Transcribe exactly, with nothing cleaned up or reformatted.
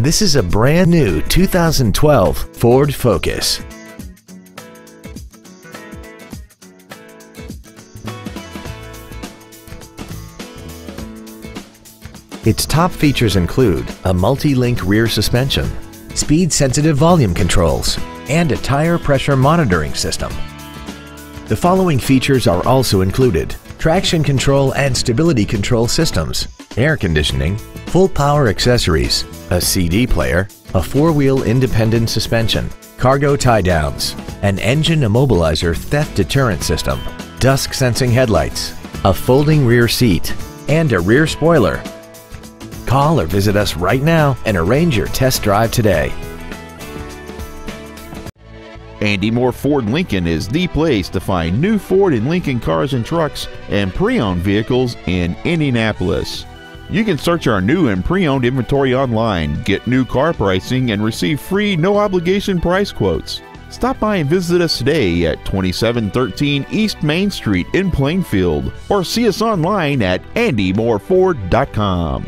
This is a brand new two thousand twelve Ford Focus. Its top features include a multi-link rear suspension, speed-sensitive volume controls, and a tire pressure monitoring system. The following features are also included: traction control and stability control systems, air conditioning, full power accessories, a C D player, a four-wheel independent suspension, cargo tie-downs, an engine immobilizer theft deterrent system, dusk-sensing headlights, a folding rear seat, and a rear spoiler. Call or visit us right now and arrange your test drive today. Andy Mohr Ford Lincoln is the place to find new Ford and Lincoln cars and trucks and pre-owned vehicles in Indianapolis. You can search our new and pre-owned inventory online, get new car pricing, and receive free no-obligation price quotes. Stop by and visit us today at twenty-seven thirteen East Main Street in Plainfield, or see us online at andy mohr ford dot com.